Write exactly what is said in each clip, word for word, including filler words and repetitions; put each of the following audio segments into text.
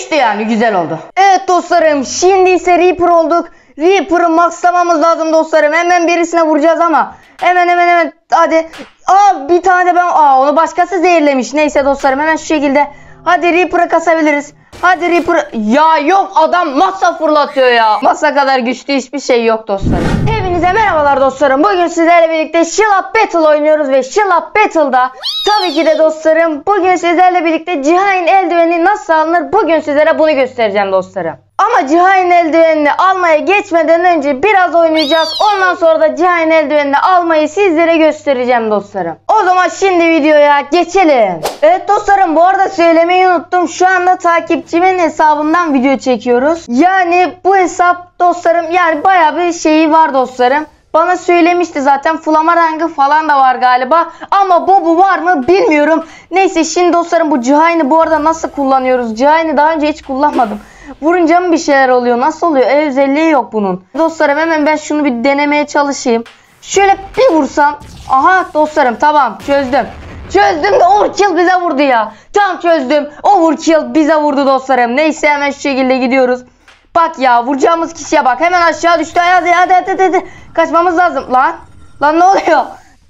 düştü yani, güzel oldu. Evet dostlarım, şimdi ise Reaper olduk. Reaper'ı maxlamamız lazım dostlarım. Hemen birisine vuracağız ama. Hemen hemen hemen hadi. Aa, bir tane de ben. Aa, onu başkası zehirlemiş. Neyse dostlarım, hemen şu şekilde. Hadi Reaper'ı kasabiliriz. Hadi Reaper. Ya yok, adam masa fırlatıyor ya. Masa kadar güçlü hiçbir şey yok dostlarım. Hepinize merhabalar dostlarım. Bugün sizlerle birlikte Shilap Battle oynuyoruz ve Shilap Battle'da tabii ki de dostlarım bugün sizlerle birlikte Cihain eldiveni nasıl alınır, bugün sizlere bunu göstereceğim dostlarım. Ama Cihain eldivenini almaya geçmeden önce biraz oynayacağız. Ondan sonra da Cihain eldivenini almayı sizlere göstereceğim dostlarım. O zaman şimdi videoya geçelim. Evet dostlarım, bu arada söylemeyi unuttum. Şu anda takipçimin hesabından video çekiyoruz. Yani bu hesap dostlarım, yani bayağı bir şeyi var dostlarım. Bana söylemişti zaten, Flamarang'ı falan da var galiba ama Bob'u var mı bilmiyorum. Neyse şimdi dostlarım, bu Cihain'i bu arada nasıl kullanıyoruz? Cihain'i daha önce hiç kullanmadım. Vurunca mı bir şeyler oluyor? Nasıl oluyor? E, özelliği yok bunun. Dostlarım hemen ben şunu bir denemeye çalışayım. Şöyle bir vursam. Aha dostlarım, tamam çözdüm. Çözdüm de Overkill bize vurdu ya. Tam çözdüm. Overkill bize vurdu dostlarım. Neyse hemen şu şekilde gidiyoruz. Bak ya, vuracağımız kişiye bak. Hemen aşağı düştü. Hadi hadi hadi hadi. Kaçmamız lazım. Lan. Lan ne oluyor?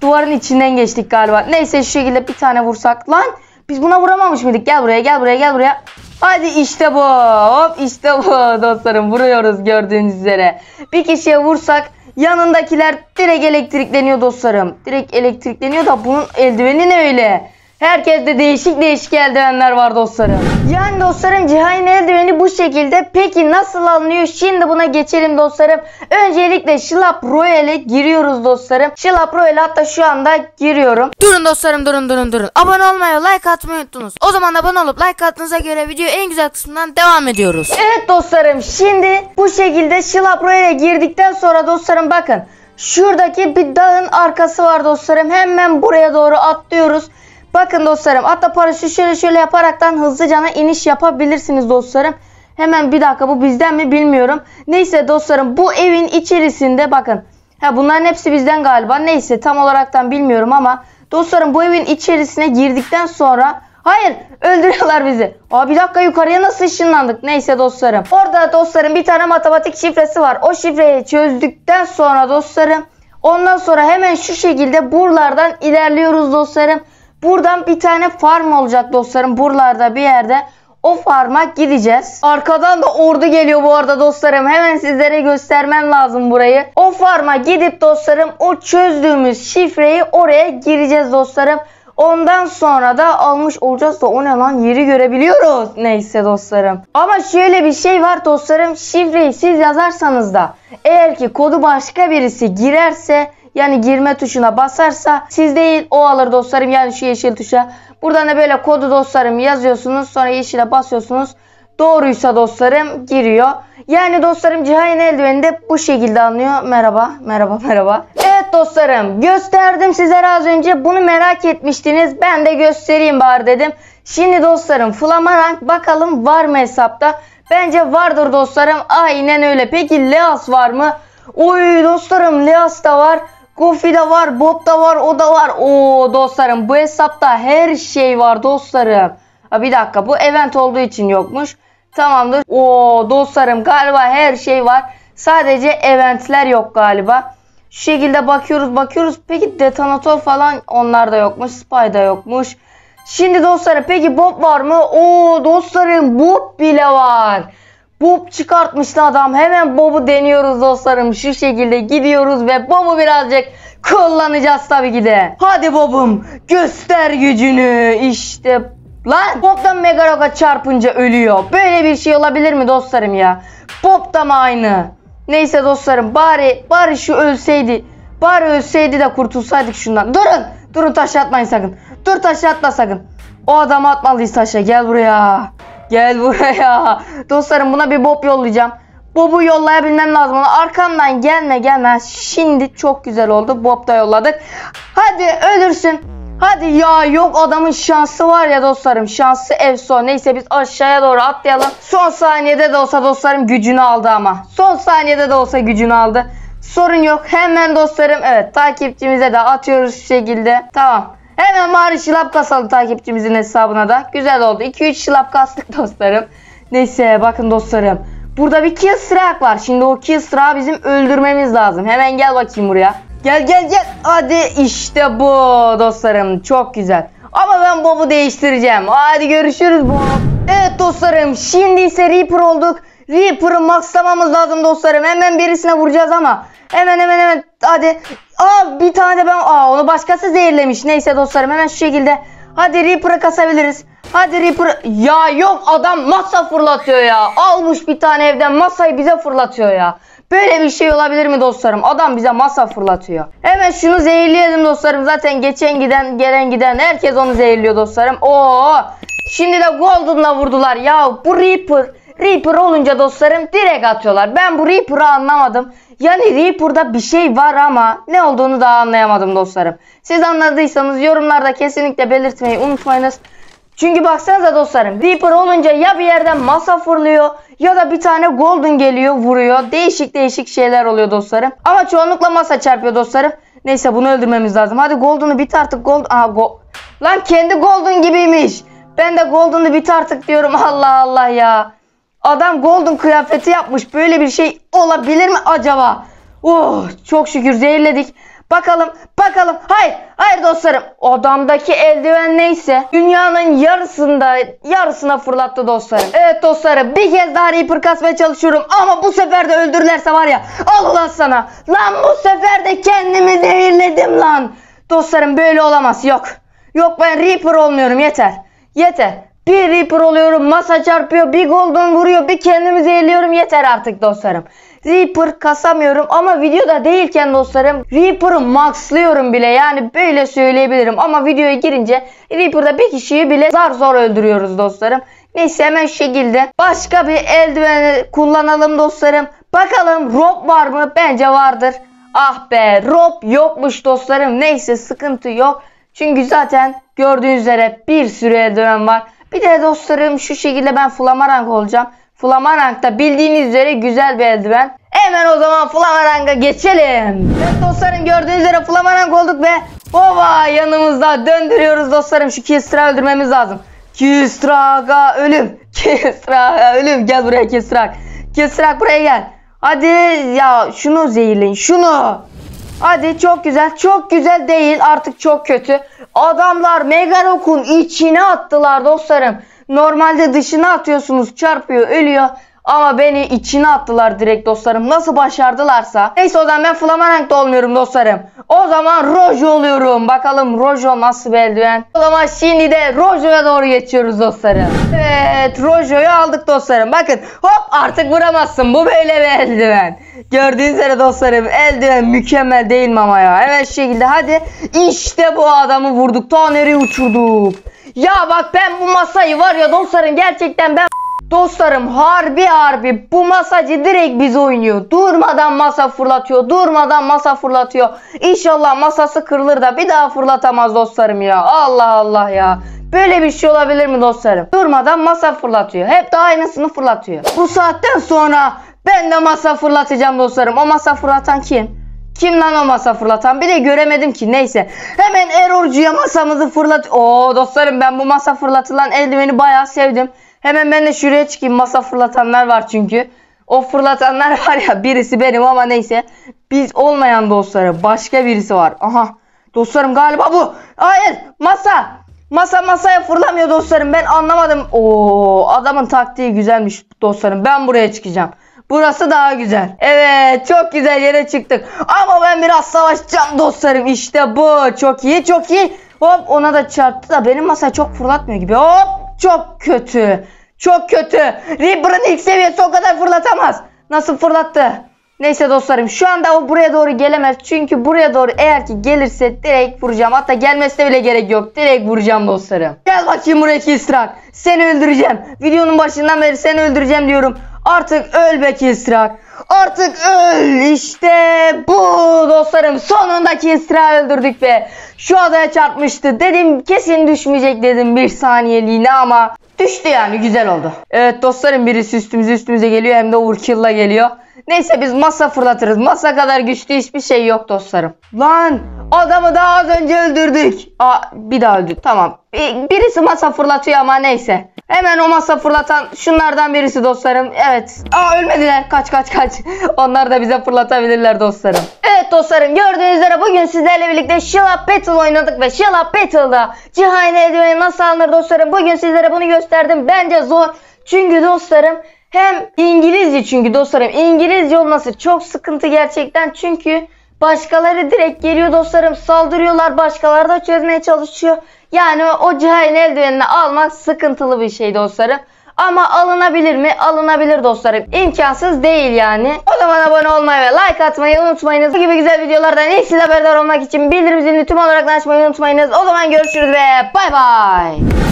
Duvarın içinden geçtik galiba. Neyse şu şekilde bir tane vursak. Lan biz buna vuramamış mıydık? Gel buraya gel buraya gel buraya. Hadi işte bu. Hop işte bu dostlarım. Vuruyoruz gördüğünüz üzere. Bir kişiye vursak yanındakiler direkt elektrikleniyor dostlarım. Direkt elektrikleniyor da bunun eldiveni ne öyle? Herkeste değişik değişik eldivenler var dostlarım. Yani dostlarım Cihain eldiveni bu şekilde. Peki nasıl alınıyor? Şimdi buna geçelim dostlarım. Öncelikle Shilap Royale'e giriyoruz dostlarım. Shilap Royale, hatta şu anda giriyorum. Durun dostlarım, durun durun durun. Abone olmayı, like atmayı unuttunuz. O zaman abone olup like attığınıza göre video en güzel kısmından devam ediyoruz. Evet dostlarım, şimdi bu şekilde Shilap Royale'e girdikten sonra dostlarım bakın. Şuradaki bir dağın arkası var dostlarım. Hemen buraya doğru atlıyoruz. Bakın dostlarım, hatta paraşüt şöyle şöyle yaparaktan hızlıca iniş yapabilirsiniz dostlarım. Hemen bir dakika, bu bizden mi bilmiyorum. Neyse dostlarım, bu evin içerisinde bakın. Ha, bunların hepsi bizden galiba. Neyse tam olaraktan bilmiyorum ama dostlarım bu evin içerisine girdikten sonra hayır, öldürüyorlar bizi. Aa, bir dakika, yukarıya nasıl ışınlandık? Neyse dostlarım. Orada dostlarım bir tane matematik şifresi var. O şifreyi çözdükten sonra dostlarım ondan sonra hemen şu şekilde buralardan ilerliyoruz dostlarım. Buradan bir tane farm olacak dostlarım. Buralarda bir yerde o farma gideceğiz. Arkadan da ordu geliyor bu arada dostlarım. Hemen sizlere göstermem lazım burayı. O farma gidip dostlarım o çözdüğümüz şifreyi oraya gireceğiz dostlarım. Ondan sonra da almış olacağız da o ne lan, yeri görebiliyoruz. Neyse dostlarım. Ama şöyle bir şey var dostlarım. Şifreyi siz yazarsanız da eğer ki kodu başka birisi girerse, yani girme tuşuna basarsa siz değil o alır dostlarım. Yani şu yeşil tuşa. Buradan da böyle kodu dostlarım yazıyorsunuz. Sonra yeşile basıyorsunuz. Doğruysa dostlarım giriyor. Yani dostlarım Cihain eldiveni de bu şekilde alınıyor. Merhaba merhaba merhaba. Evet dostlarım, gösterdim sizlere az önce. Bunu merak etmiştiniz. Ben de göstereyim bari dedim. Şimdi dostlarım Flamarang bakalım var mı hesapta? Bence vardır dostlarım. Aynen öyle. Peki Leas var mı? Oy dostlarım, Leas da var. Goofy da var, Bob da var, o da var. Oo dostlarım bu hesapta her şey var dostlarım. Ha, bir dakika, bu event olduğu için yokmuş. Tamamdır. Oo dostlarım galiba her şey var. Sadece eventler yok galiba. Şu şekilde bakıyoruz bakıyoruz. Peki detonatör falan onlar da yokmuş. Spy da yokmuş. Şimdi dostlarım peki Bob var mı? Oo dostlarım Bob bile var. Bob çıkartmıştı adam. Hemen Bob'u deniyoruz dostlarım. Şu şekilde gidiyoruz ve Bob'u birazcık kullanacağız tabii ki de. Hadi Bob'um göster gücünü. İşte lan Bob'dan Megarok'a çarpınca ölüyor. Böyle bir şey olabilir mi dostlarım ya? Bob da mı aynı? Neyse dostlarım bari bari şu ölseydi. Bari ölseydi de kurtulsaydık şundan. Durun. Durun, taş atmayın sakın. Dur, taş atma sakın. O adamı atmalıyız taşa. Gel buraya. Gel buraya. Dostlarım buna bir Bob yollayacağım. Bob'u yollayabilmem lazım. Arkamdan gelme gelme. Şimdi çok güzel oldu. Bob da yolladık. Hadi ölürsün. Hadi ya, yok adamın şansı var ya dostlarım. Şansı efsane. Neyse biz aşağıya doğru atlayalım. Son saniyede de olsa dostlarım gücünü aldı ama. Son saniyede de olsa gücünü aldı. Sorun yok. Hemen dostlarım evet takipçimize de atıyoruz şu şekilde. Tamam. Hemen bari Shilap kasalım takipçimizin hesabına da. Güzel oldu. iki üç Shilap kastık dostlarım. Neyse bakın dostlarım. Burada bir Killstrak var. Şimdi o Killstrak'ı bizim öldürmemiz lazım. Hemen gel bakayım buraya. Gel gel gel. Hadi işte bu dostlarım. Çok güzel. Ama ben Bob'u değiştireceğim. Hadi görüşürüz Bob. Evet dostlarım. Şimdi ise Reaper olduk. Reaper'ı maxlamamız lazım dostlarım. Hemen birisine vuracağız ama. Hemen hemen hemen. Hadi. Aa bir tane de ben. Aa onu başkası zehirlemiş. Neyse dostlarım hemen şu şekilde. Hadi Reaper'ı kasabiliriz. Hadi Reaper. Ya yok adam masa fırlatıyor ya. Almış bir tane evden masayı bize fırlatıyor ya. Böyle bir şey olabilir mi dostlarım? Adam bize masa fırlatıyor. Hemen şunu zehirleyelim dostlarım. Zaten geçen giden gelen giden herkes onu zehirliyor dostlarım. Oo. Şimdi de Golden'la vurdular. Ya bu Reaper. Reaper olunca dostlarım direkt atıyorlar. Ben bu Reaper'ı anlamadım. Yani Reaper'da bir şey var ama ne olduğunu daha anlayamadım dostlarım. Siz anladıysanız yorumlarda kesinlikle belirtmeyi unutmayınız. Çünkü baksanıza dostlarım Reaper olunca ya bir yerden masa fırlıyor ya da bir tane Golden geliyor vuruyor. Değişik değişik şeyler oluyor dostlarım. Ama çoğunlukla masa çarpıyor dostlarım. Neyse bunu öldürmemiz lazım. Hadi Golden'ı bit artık. Gold... Aha, go... Lan kendi Golden gibiymiş. Ben de Golden'ı bit artık diyorum. Allah Allah ya. Adam Golden kıyafeti yapmış. Böyle bir şey olabilir mi acaba? Oh çok şükür zehirledik. Bakalım bakalım. Hayır hayır dostlarım. Adamdaki eldiven neyse dünyanın yarısında yarısına fırlattı dostlarım. Evet dostlarım bir kez daha Reaper kasmaya çalışıyorum. Ama bu sefer de öldürürlerse var ya. Allah sana. Lan bu sefer de kendimi zehirledim lan. Dostlarım böyle olamaz. Yok. Yok ben Reaper olmuyorum yeter. Yeter. Bir Reaper oluyorum, masa çarpıyor, bir Golden vuruyor, bir kendimi zehirliyorum. Yeter artık dostlarım. Reaper kasamıyorum ama videoda değilken dostlarım Reaper'ı maxlıyorum bile. Yani böyle söyleyebilirim ama videoya girince Reaper'da bir kişiyi bile zar zor öldürüyoruz dostlarım. Neyse hemen şu şekilde başka bir eldiveni kullanalım dostlarım. Bakalım rob var mı? Bence vardır. Ah be rob yokmuş dostlarım. Neyse sıkıntı yok. Çünkü zaten gördüğünüz üzere bir sürü eldiven var. Bir de dostlarım şu şekilde ben Flamarang olacağım. Flamarang da bildiğiniz üzere güzel bir eldiven. Hemen o zaman Flamarang'a geçelim. Evet dostlarım gördüğünüz üzere Flamarang olduk ve baba yanımızda döndürüyoruz dostlarım. Şu Kistrak'ı öldürmemiz lazım. Kistrak'a ölüm. Kistrak'a ölüm. Gel buraya Kistrak. Kistrak buraya gel. Hadi ya şunu zehirleyin. Şunu. Hadi çok güzel. Çok güzel değil. Artık çok kötü. Adamlar Megarok'un içine attılar dostlarım. Normalde dışına atıyorsunuz. Çarpıyor, ölüyor. Ama beni içine attılar direkt dostlarım. Nasıl başardılarsa. Neyse o zaman ben Flamarang'da olmuyorum dostlarım. O zaman rojo oluyorum. Bakalım rojo nasıl bir eldiven. O zaman şimdi de rojoya doğru geçiyoruz dostlarım. Evet rojoyu aldık dostlarım. Bakın hop artık vuramazsın. Bu böyle bir eldiven. Gördüğünüz üzere dostlarım eldiven mükemmel değil mi ama ya. Evet şu şekilde hadi. İşte bu adamı vurduk. Taneri uçurduk. Ya bak ben bu masayı var ya dostlarım gerçekten ben... Dostlarım harbi harbi bu masacı direkt bizi oynuyor. Durmadan masa fırlatıyor. Durmadan masa fırlatıyor. İnşallah masası kırılır da bir daha fırlatamaz dostlarım ya. Allah Allah ya. Böyle bir şey olabilir mi dostlarım? Durmadan masa fırlatıyor. Hep de aynısını fırlatıyor. Bu saatten sonra ben de masa fırlatacağım dostlarım. O masa fırlatan kim? Kim lan o masa fırlatan? Bir de göremedim ki. Neyse. Hemen erorcuya masamızı fırlat. Oo dostlarım ben bu masa fırlatılan eldiveni bayağı sevdim. Hemen ben de şuraya çıkayım. Masa fırlatanlar var çünkü. O fırlatanlar var ya birisi benim ama neyse. Biz olmayan dostlarım. Başka birisi var. Aha. Dostlarım galiba bu. Hayır. Masa. Masa masaya fırlamıyor dostlarım. Ben anlamadım. Oo, adamın taktiği güzelmiş dostlarım. Ben buraya çıkacağım. Burası daha güzel. Evet. Çok güzel yere çıktık. Ama ben biraz savaşacağım dostlarım. İşte bu. Çok iyi. Çok iyi. Hop ona da çarptı da benim masaya çok fırlatmıyor gibi. Hop. Çok kötü. Çok kötü. Reaper'ın ilk seviyesi o kadar fırlatamaz. Nasıl fırlattı? Neyse dostlarım şu anda o buraya doğru gelemez. Çünkü buraya doğru eğer ki gelirse direkt vuracağım. Hatta gelmesine bile gerek yok. Direkt vuracağım dostlarım. Gel bakayım buraya Kistrak. Seni öldüreceğim. Videonun başından beri seni öldüreceğim diyorum. Artık öl be Kistrak. Artık öl. İşte bu dostlarım. Sonunda Kistrak'ı öldürdük be. Şu adaya çarpmıştı. Dedim kesin düşmeyecek dedim bir saniyeliğine ama düştü yani güzel oldu. Evet dostlarım birisi üstümüze üstümüze geliyor hem de Overkill'la geliyor. Neyse biz masa fırlatırız. Masa kadar güçlü hiçbir şey yok dostlarım. Lan adamı daha az önce öldürdük. Aa bir daha öldü. Tamam. Birisi masa fırlatıyor ama neyse. Hemen o masa fırlatan şunlardan birisi dostlarım. Evet. Aa, ölmediler. Kaç kaç kaç. Onlar da bize fırlatabilirler dostlarım. Evet dostlarım, gördüğünüz üzere bugün sizlerle birlikte Shilap Battle oynadık ve Shilap Battle'da cihane edilmeye nasıl alınır dostlarım, bugün sizlere bunu gösterdim. Bence zor. Çünkü dostlarım hem İngilizce çünkü dostlarım İngilizce olması çok sıkıntı gerçekten. Çünkü başkaları direkt geliyor dostlarım, saldırıyorlar, başkaları da çözmeye çalışıyor. Yani o cihain eldivenini almak sıkıntılı bir şey dostlarım. Ama alınabilir mi? Alınabilir dostlarım. İmkansız değil yani. O zaman abone olmayı ve like atmayı unutmayınız. Bu gibi güzel videolardan ilk siz haberdar olmak için bildirim zilini tüm olarak açmayı unutmayınız. O zaman görüşürüz ve bay bay.